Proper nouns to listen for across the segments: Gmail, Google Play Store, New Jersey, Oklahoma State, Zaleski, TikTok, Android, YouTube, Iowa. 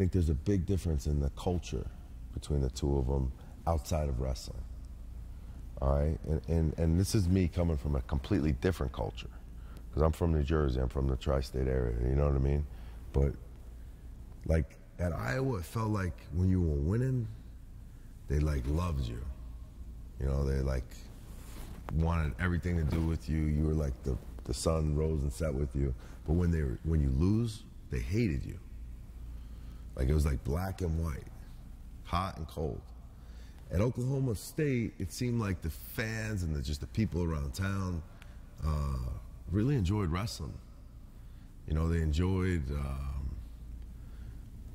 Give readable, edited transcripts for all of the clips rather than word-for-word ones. think there's a big difference in the culture between the two of them outside of wrestling. All right, and this is me coming from a completely different culture, because I'm from New Jersey, I'm from the tri-state area, you know what I mean? But like at Iowa, it felt like when you were winning, they like loved you. You know, they like wanted everything to do with you. You were like the sun rose and set with you. But when you lose, they hated you. Like it was like black and white, hot and cold. At Oklahoma State, it seemed like the fans and just the people around town really enjoyed wrestling. You know, they enjoyed,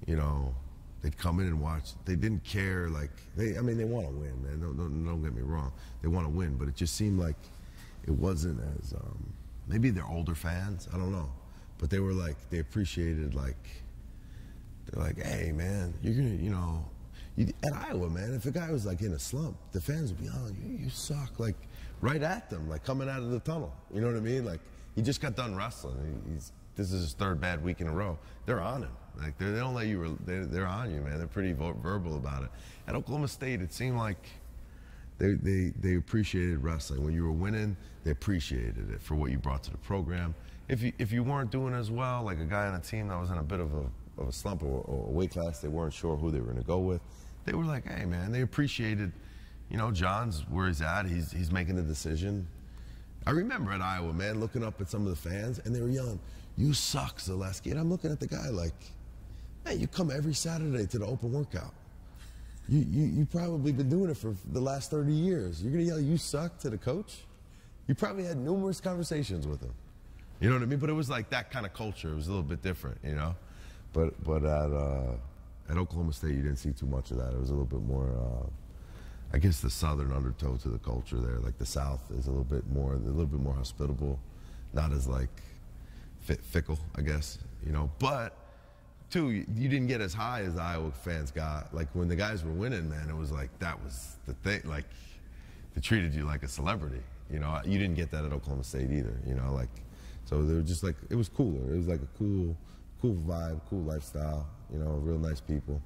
you know, they'd come in and watch. They didn't care, like, I mean, they want to win, man. Don't get me wrong. They want to win, but it just seemed like it wasn't as, maybe they're older fans, I don't know. But they were like, they appreciated, like, they're like, hey, man, you're going to, you know, at Iowa, man, if a guy was like in a slump, the fans would be, oh, you suck, like right at them, like coming out of the tunnel. You know what I mean? Like he just got done wrestling. This is his third bad week in a row. They're on him. Like they don't let you, they're on you, man. They're pretty verbal about it. At Oklahoma State, it seemed like they appreciated wrestling. When you were winning, they appreciated it for what you brought to the program. If you weren't doing as well, like a guy on a team that was in a bit of a slump or a weight class, they weren't sure who they were going to go with. They were like, hey, man, they appreciated, you know, John's where he's at. He's making the decision. I remember at Iowa, man, looking up at some of the fans, and they were yelling, you suck, Zaleski. And I'm looking at the guy like, hey, you come every Saturday to the open workout. You probably been doing it for the last 30 years. You're going to yell, you suck, to the coach? You probably had numerous conversations with him. You know what I mean? But it was like that kind of culture. It was a little bit different, you know? But at Oklahoma State, you didn't see too much of that. It was a little bit more, I guess, the southern undertow to the culture there. Like the South is a little bit more hospitable, not as like fickle, I guess, you know. But too, you didn't get as high as the Iowa fans got. Like when the guys were winning, man, it was like that was the thing. Like they treated you like a celebrity, you know. You didn't get that at Oklahoma State either, you know. Like so, they were just like it was cooler. It was like a cool vibe, cool lifestyle, you know, real nice people.